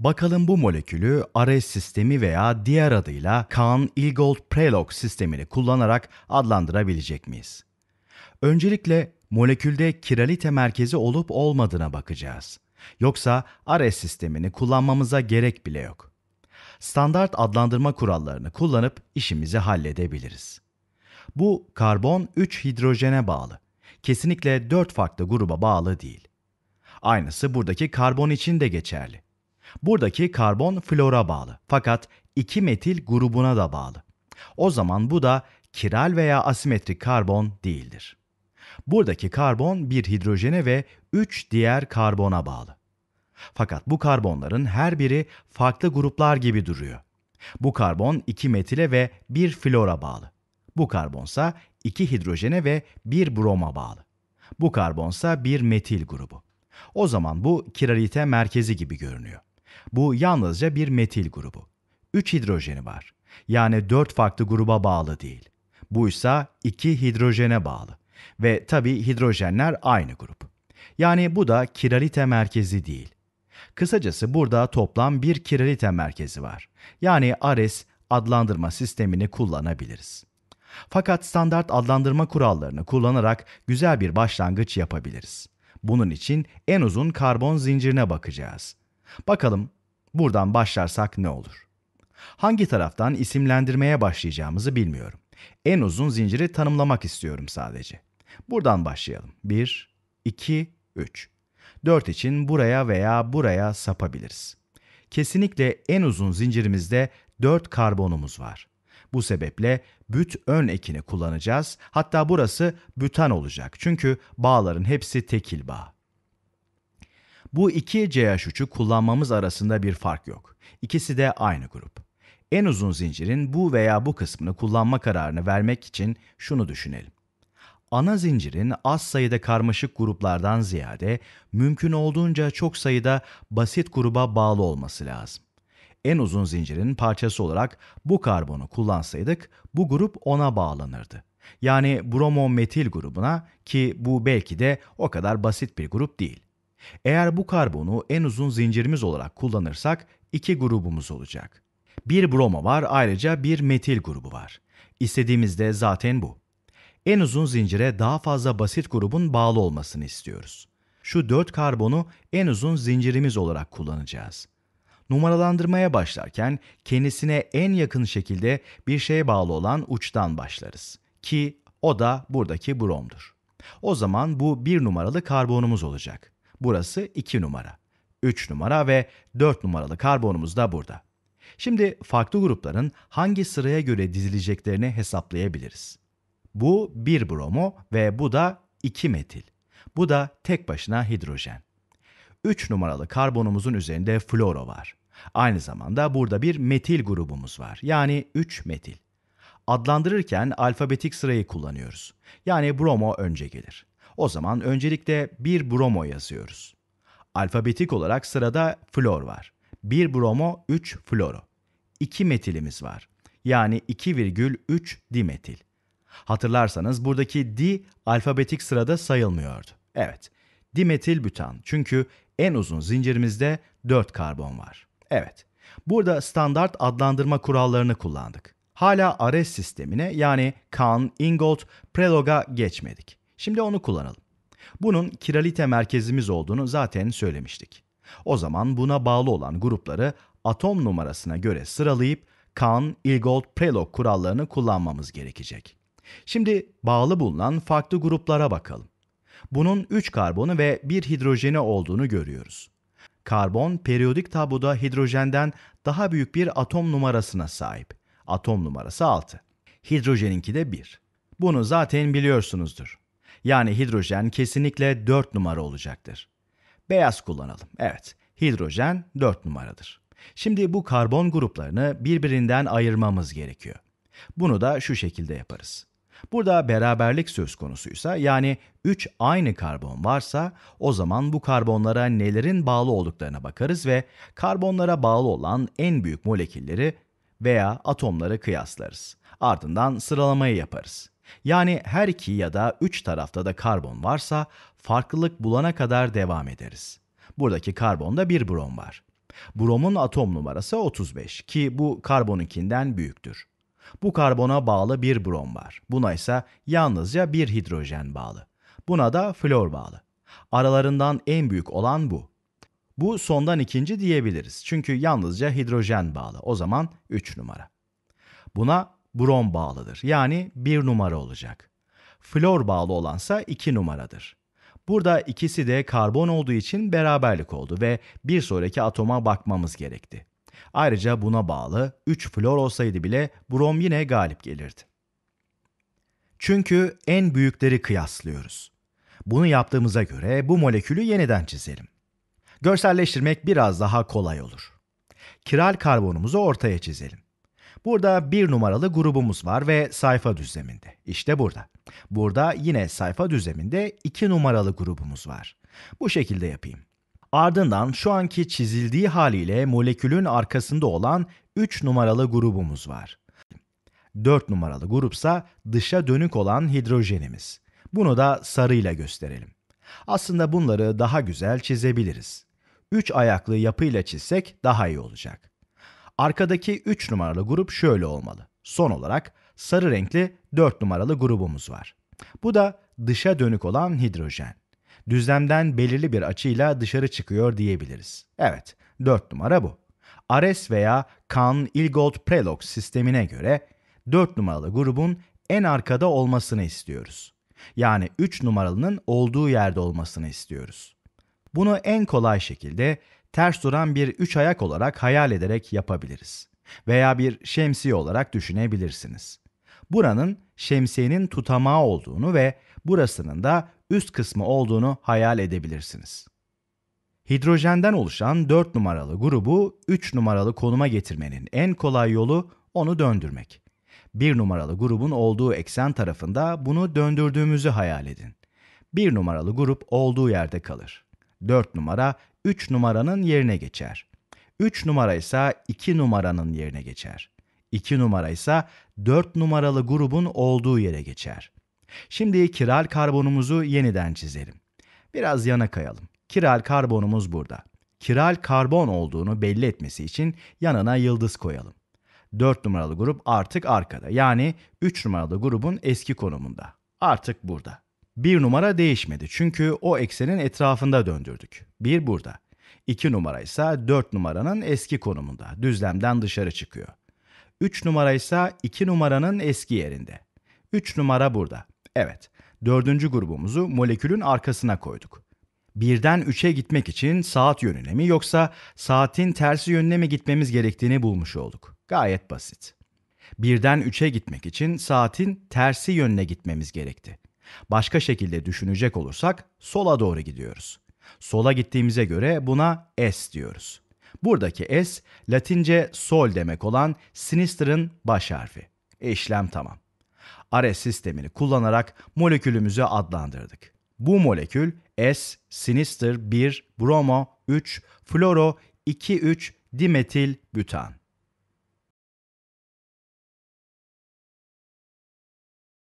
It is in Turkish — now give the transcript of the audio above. Bakalım bu molekülü RS sistemi veya diğer adıyla Cahn-Ingold-Prelog sistemini kullanarak adlandırabilecek miyiz? Öncelikle molekülde kiralite merkezi olup olmadığına bakacağız. Yoksa RS sistemini kullanmamıza gerek bile yok. Standart adlandırma kurallarını kullanıp işimizi halledebiliriz. Bu karbon 3 hidrojene bağlı. Kesinlikle 4 farklı gruba bağlı değil. Aynısı buradaki karbon için de geçerli. Buradaki karbon flora bağlı fakat 2 metil grubuna da bağlı. O zaman bu da kiral veya asimetrik karbon değildir. Buradaki karbon bir hidrojene ve 3 diğer karbona bağlı. Fakat bu karbonların her biri farklı gruplar gibi duruyor. Bu karbon 2 metile ve 1 flora bağlı. Bu karbonsa 2 hidrojene ve 1 broma bağlı. Bu karbonsa 1 metil grubu. O zaman bu kiralite merkezi gibi görünüyor. Bu yalnızca bir metil grubu. 3 hidrojeni var. Yani 4 farklı gruba bağlı değil. Buysa 2 hidrojene bağlı. Ve tabii hidrojenler aynı grup. Yani bu da kiralite merkezi değil. Kısacası burada toplam bir kiralite merkezi var. Yani RS adlandırma sistemini kullanabiliriz. Fakat standart adlandırma kurallarını kullanarak güzel bir başlangıç yapabiliriz. Bunun için en uzun karbon zincirine bakacağız. Bakalım buradan başlarsak ne olur? Hangi taraftan isimlendirmeye başlayacağımızı bilmiyorum. En uzun zinciri tanımlamak istiyorum sadece. Buradan başlayalım. 1, 2, 3. 4 için buraya veya buraya sapabiliriz. Kesinlikle en uzun zincirimizde 4 karbonumuz var. Bu sebeple büt ön ekini kullanacağız. Hatta burası bütan olacak. Çünkü bağların hepsi tekil bağ. Bu iki CH3'ü kullanmamız arasında bir fark yok. İkisi de aynı grup. En uzun zincirin bu veya bu kısmını kullanma kararını vermek için şunu düşünelim. Ana zincirin az sayıda karmaşık gruplardan ziyade mümkün olduğunca çok sayıda basit gruba bağlı olması lazım. En uzun zincirin parçası olarak bu karbonu kullansaydık bu grup ona bağlanırdı. Yani bromometil grubuna ki bu belki de o kadar basit bir grup değil. Eğer bu karbonu en uzun zincirimiz olarak kullanırsak 2 grubumuz olacak. Bir bromo var ayrıca bir metil grubu var. İstediğimiz de zaten bu. En uzun zincire daha fazla basit grubun bağlı olmasını istiyoruz. Şu 4 karbonu en uzun zincirimiz olarak kullanacağız. Numaralandırmaya başlarken kendisine en yakın şekilde bir şeye bağlı olan uçtan başlarız. Ki o da buradaki bromdur. O zaman bu 1 numaralı karbonumuz olacak. Burası 2 numara, 3 numara ve 4 numaralı karbonumuz da burada. Şimdi farklı grupların hangi sıraya göre dizileceklerini hesaplayabiliriz. Bu 1 bromo ve bu da 2 metil. Bu da tek başına hidrojen. 3 numaralı karbonumuzun üzerinde floro var. Aynı zamanda burada bir metil grubumuz var. Yani 3 metil. Adlandırırken alfabetik sırayı kullanıyoruz. Yani bromo önce gelir. O zaman öncelikle 1 bromo yazıyoruz. Alfabetik olarak sırada flor var. 1 bromo 3 floro. 2 metilimiz var. Yani 2,3 dimetil. Hatırlarsanız buradaki di alfabetik sırada sayılmıyordu. Evet, dimetil bütan. Çünkü en uzun zincirimizde 4 karbon var. Evet, burada standart adlandırma kurallarını kullandık. Hala RS sistemine yani Cahn-Ingold-Prelog'a geçmedik. Şimdi onu kullanalım. Bunun kiralite merkezimiz olduğunu zaten söylemiştik. O zaman buna bağlı olan grupları atom numarasına göre sıralayıp Cahn-Ingold-Prelog kurallarını kullanmamız gerekecek. Şimdi bağlı bulunan farklı gruplara bakalım. Bunun 3 karbonu ve 1 hidrojeni olduğunu görüyoruz. Karbon periyodik tabloda hidrojenden daha büyük bir atom numarasına sahip. Atom numarası 6. Hidrojeninki de 1. Bunu zaten biliyorsunuzdur. Yani hidrojen kesinlikle 4 numara olacaktır. Beyaz kullanalım. Evet, hidrojen 4 numaradır. Şimdi bu karbon gruplarını birbirinden ayırmamız gerekiyor. Bunu da şu şekilde yaparız. Burada beraberlik söz konusuysa yani 3 aynı karbon varsa o zaman bu karbonlara nelerin bağlı olduklarına bakarız ve karbonlara bağlı olan en büyük molekülleri veya atomları kıyaslarız. Ardından sıralamayı yaparız. Yani her iki ya da 3 tarafta da karbon varsa farklılık bulana kadar devam ederiz. Buradaki karbonda bir brom var. Bromun atom numarası 35 ki bu karbonunkinden büyüktür. Bu karbona bağlı bir brom var. Buna ise yalnızca bir hidrojen bağlı. Buna da flor bağlı. Aralarından en büyük olan bu. Bu sondan ikinci diyebiliriz. Çünkü yalnızca hidrojen bağlı. O zaman 3 numara. Buna brom bağlıdır. Yani 1 numara olacak. Flor bağlı olansa 2 numaradır. Burada ikisi de karbon olduğu için beraberlik oldu ve bir sonraki atoma bakmamız gerekti. Ayrıca buna bağlı 3 flor olsaydı bile brom yine galip gelirdi. Çünkü en büyükleri kıyaslıyoruz. Bunu yaptığımıza göre bu molekülü yeniden çizelim. Görselleştirmek biraz daha kolay olur. Kiral karbonumuzu ortaya çizelim. Burada 1 numaralı grubumuz var ve sayfa düzleminde. İşte burada. Burada yine sayfa düzleminde 2 numaralı grubumuz var. Bu şekilde yapayım. Ardından şu anki çizildiği haliyle molekülün arkasında olan 3 numaralı grubumuz var. 4 numaralı grupsa dışa dönük olan hidrojenimiz. Bunu da sarıyla gösterelim. Aslında bunları daha güzel çizebiliriz. 3 ayaklı yapıyla çizsek daha iyi olacak. Arkadaki 3 numaralı grup şöyle olmalı. Son olarak sarı renkli 4 numaralı grubumuz var. Bu da dışa dönük olan hidrojen. Düzlemden belirli bir açıyla dışarı çıkıyor diyebiliriz. Evet, 4 numara bu. RS veya Cahn-Ingold-Prelog sistemine göre 4 numaralı grubun en arkada olmasını istiyoruz. Yani 3 numaralının olduğu yerde olmasını istiyoruz. Bunu en kolay şekilde ters duran bir 3 ayak olarak hayal ederek yapabiliriz. Veya bir şemsiye olarak düşünebilirsiniz. Buranın şemsiyenin tutamağı olduğunu ve burasının da üst kısmı olduğunu hayal edebilirsiniz. Hidrojenden oluşan 4 numaralı grubu 3 numaralı konuma getirmenin en kolay yolu onu döndürmek. 1 numaralı grubun olduğu eksen tarafında bunu döndürdüğümüzü hayal edin. 1 numaralı grup olduğu yerde kalır. 4 numara 3 numaranın yerine geçer. 3 numara ise 2 numaranın yerine geçer. 2 numara ise 4 numaralı grubun olduğu yere geçer. Şimdi kiral karbonumuzu yeniden çizelim. Biraz yana kayalım. Kiral karbonumuz burada. Kiral karbon olduğunu belli etmesi için yanına yıldız koyalım. 4 numaralı grup artık arkada. Yani 3 numaralı grubun eski konumunda. Artık burada. 1 numara değişmedi çünkü o eksenin etrafında döndürdük. 1 burada. 2 numara ise 4 numaranın eski konumunda. Düzlemden dışarı çıkıyor. 3 numara ise 2 numaranın eski yerinde. 3 numara burada. Evet, 4. grubumuzu molekülün arkasına koyduk. 1'den 3'e gitmek için saat yönüne mi yoksa saatin tersi yönüne mi gitmemiz gerektiğini bulmuş olduk. Gayet basit. 1'den 3'e gitmek için saatin tersi yönüne gitmemiz gerekti. Başka şekilde düşünecek olursak sola doğru gidiyoruz. Sola gittiğimize göre buna S diyoruz. Buradaki S, Latince sol demek olan sinister'ın baş harfi. İşlem tamam. RS sistemini kullanarak molekülümüzü adlandırdık. Bu molekül S, sinister 1, bromo 3, floro 2,3, dimetil, bütan.